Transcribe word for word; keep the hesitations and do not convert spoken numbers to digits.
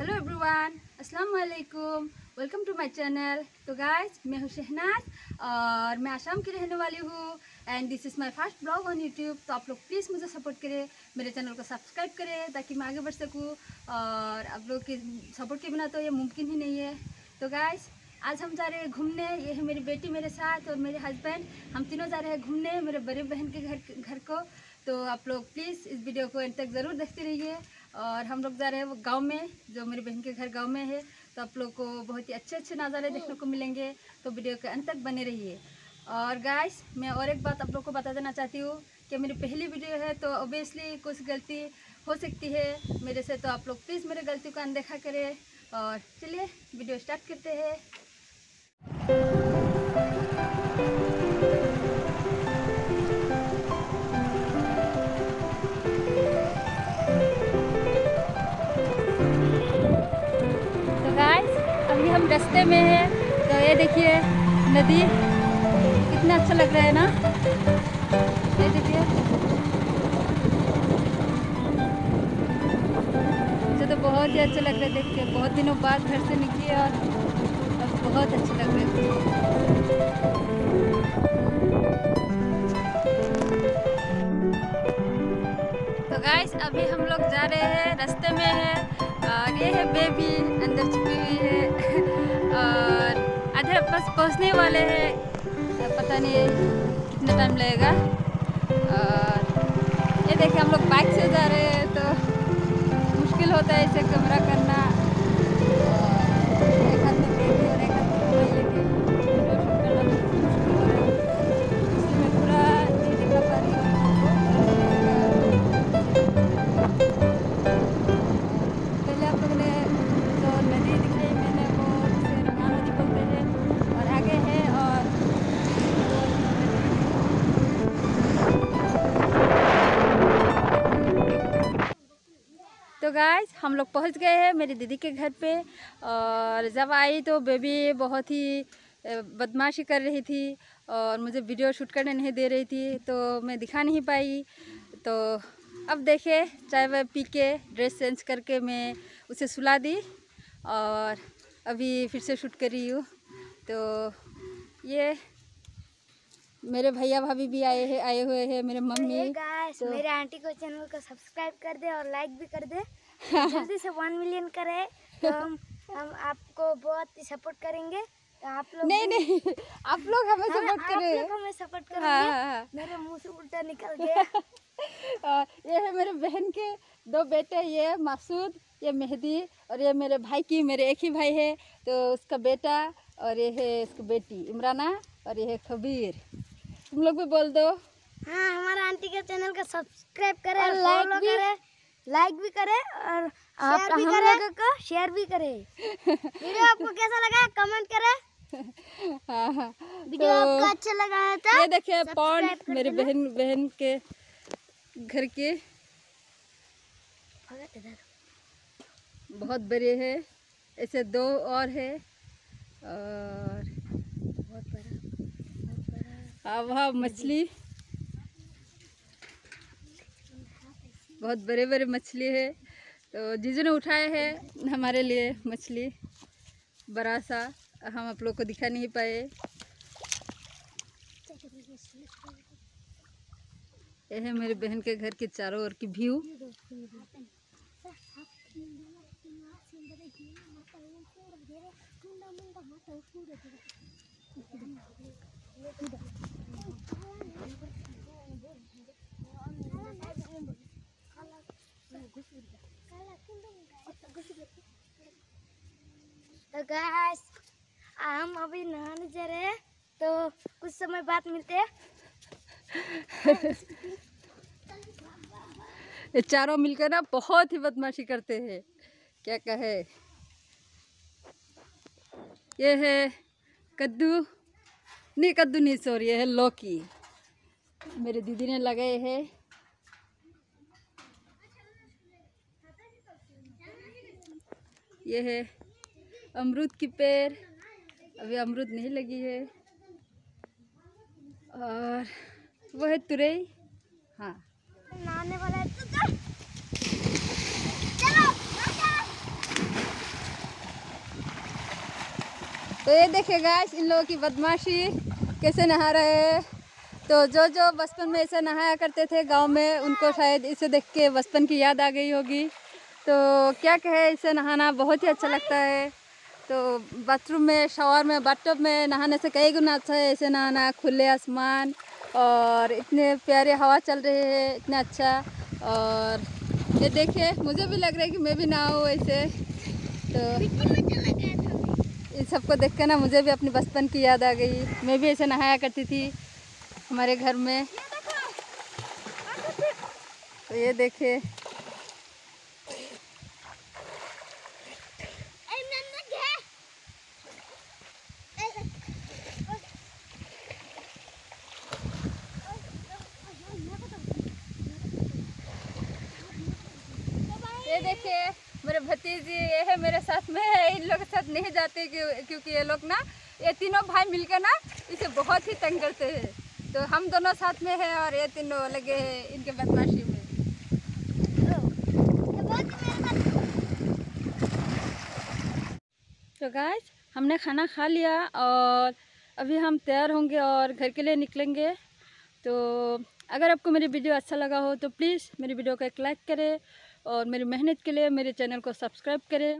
Hello everyone, अस्सलाम वालेकुम, welcome to my channel. तो गाइस, मैं हूँ शहनाज और मैं आशाम की रहने वाली हूँ and this is my first blog on YouTube. तो आप लोग प्लीज़ मुझे सपोर्ट करें, मेरे चैनल को सब्सक्राइब करें ताकि मैं आगे बढ़ सकूँ और आप लोग के सपोर्ट के बिना तो ये मुमकिन ही नहीं है। तो गाइस, आज हम जा रहे हैं घूमने। ये है मेरी बेटी मेरे साथ और मेरे हस्बैंड, हम तीनों जा रहे हैं घूमने मेरे बड़े बहन के घर घर को। तो आप लोग प्लीज़ इस वीडियो को एंड तक ज़रूर देखते रहिए। और हम लोग जा रहे हैं वो गांव में, जो मेरी बहन के घर गांव में है। तो आप लोग को बहुत ही अच्छे अच्छे नज़ारे देखने को मिलेंगे, तो वीडियो के अंत तक बने रहिए। और गाइस, मैं और एक बात आप लोग को बता देना चाहती हूँ कि मेरी पहली वीडियो है तो ऑब्वियसली कुछ गलती हो सकती है मेरे से, तो आप लोग प्लीज़ मेरी गलती को अनदेखा करें। और चलिए वीडियो स्टार्ट करते हैं। तो गाइस, अभी हम रास्ते में हैं। तो ये देखिए नदी, कितना अच्छा लग रहा है ना। ये देखिए, मुझे तो बहुत ही अच्छा लग रहा है देख के। बहुत दिनों बाद घर से निकली और बहुत अच्छी लग रही थी। तो गाइस, अभी हम लोग जा रहे हैं, रास्ते में है। और ये है बेबी, अंदर छुपी हुई है और आधे बस पहुंचने वाले हैं। पता नहीं कितना टाइम लगेगा। और ये देखिए, हम लोग बाइक से जा रहे हैं तो मुश्किल होता है इसे कैमरा करना। तो गाइस, हम लोग पहुंच गए हैं मेरी दीदी के घर पे। और जब आई तो बेबी बहुत ही बदमाशी कर रही थी और मुझे वीडियो शूट करने नहीं दे रही थी, तो मैं दिखा नहीं पाई। तो अब देखे, चाय वाय पी के ड्रेस चेंज करके मैं उसे सुला दी और अभी फिर से शूट कर रही हूँ। तो ये मेरे भैया भाभी भी आए हैं, आए हुए हैं, मेरे मम्मी। गाइस, तो मेरे आंटी को चैनल को सब्सक्राइब कर दे और लाइक भी कर दे। जल्दी से वन मिलियन करे तो हम हम आपको बहुत ही सपोर्ट करेंगे। तो आप लोग नहीं नहीं आप लोग हमें सपोर्ट करें, आप लोग हमें सपोर्ट करेंगे। हाँ, हाँ। मेरे मुंह से उल्टा निकल गया। ये है मेरे बहन के दो बेटे, ये मासूद, ये मेहदी, और ये मेरे भाई की, मेरे एक ही भाई है तो उसका बेटा, और ये है उसकी बेटी इमराना, और ये है खबीर। तुम लोग भी बोल दो। हाँ, हमारा आंटी के चैनल का सब्सक्राइब करें और लाइक भी करें, लाइक भी करें और शेयर भी करें, लोगों को शेयर भी करें। वीडियो आपको कैसा लगा कमेंट करें। हाँ हाँ, वीडियो आपको अच्छा लगा है तो ये देखिए पॉन्ड, मेरे बहन बहन के घर के बहुत बड़े है, ऐसे दो और है। और बहुत बड़ा हाँ, वहाँ मछली, बहुत बड़े बड़े मछली है। तो जीजू ने उठाए हैं हमारे लिए मछली, बड़ा सा, हम आप लोग को दिखा नहीं पाए। यह है मेरे बहन के घर के चारों ओर की व्यू। तो गाइस, हम अभी नहाने जा रहे हैं, तो कुछ समय बाद मिलते हैं। चारों मिलकर ना बहुत ही बदमाशी करते हैं, क्या कहे। ये है कद्दू, नहीं कद्दू नहीं, सॉरी, ये है लौकी, मेरे दीदी ने लगाए है। ये है अमरूद की पेड़, अभी अमरूद नहीं लगी है। और वो है तुरई। हाँ, नहाने वाला है। चलो, तो ये देखिए गाइस इन लोगों की बदमाशी, कैसे नहा रहे हैं। तो जो जो बचपन में ऐसे नहाया करते थे गांव में, उनको शायद इसे देख के बचपन की याद आ गई होगी। तो क्या कहे, इसे नहाना बहुत ही अच्छा लगता है। तो बाथरूम में, शावर में, बाथटब में नहाने से कई गुना अच्छा है ऐसे नहाना। खुले आसमान और इतने प्यारे हवा चल रही है, इतना अच्छा। और ये देखिए मुझे भी लग रहा है कि मैं भी नहाऊँ ऐसे। तो इन सबको देख के ना मुझे भी अपने बचपन की याद आ गई। मैं भी ऐसे नहाया करती थी हमारे घर में। तो ये देखिए देखिए मेरे भतीजी ये है मेरे साथ में है। इन लोग के साथ नहीं जाते क्योंकि ये लोग ना, ये तीनों भाई मिलकर ना इसे बहुत ही तंग करते हैं। तो हम दोनों साथ में है और ये तीनों लगे हैं इनके बदमाशी में। तो गाइस हमने खाना खा लिया और अभी हम तैयार होंगे और घर के लिए निकलेंगे। तो अगर आपको मेरी वीडियो अच्छा लगा हो तो प्लीज़ मेरी वीडियो को एक लाइक करें और मेरी मेहनत के लिए मेरे चैनल को सब्सक्राइब करें।